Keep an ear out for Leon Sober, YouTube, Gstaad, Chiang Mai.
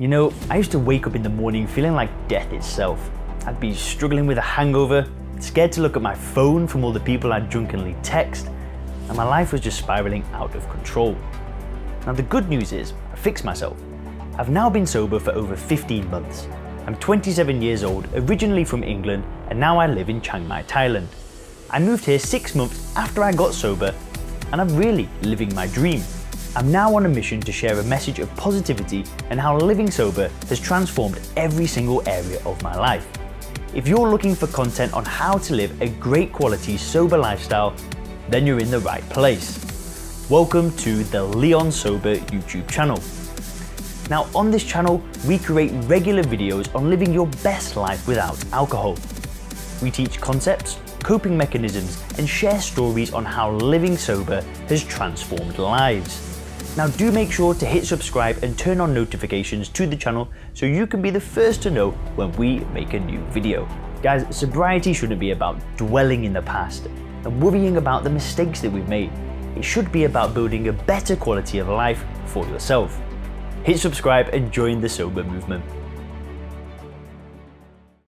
You know, I used to wake up in the morning feeling like death itself. I'd be struggling with a hangover, scared to look at my phone from all the people I'd drunkenly text, and my life was just spiraling out of control. Now the good news is, I fixed myself. I've now been sober for over 15 months. I'm 27 years old, originally from England, and now I live in Chiang Mai, Thailand. I moved here 6 months after I got sober, and I'm really living my dream. I'm now on a mission to share a message of positivity and how living sober has transformed every single area of my life. If you're looking for content on how to live a great quality sober lifestyle, then you're in the right place. Welcome to the Leon Sober YouTube channel. Now on this channel, we create regular videos on living your best life without alcohol. We teach concepts, coping mechanisms, and share stories on how living sober has transformed lives. Now do make sure to hit subscribe and turn on notifications to the channel so you can be the first to know when we make a new video. Guys, sobriety shouldn't be about dwelling in the past and worrying about the mistakes that we've made. It should be about building a better quality of life for yourself. Hit subscribe and join the sober movement.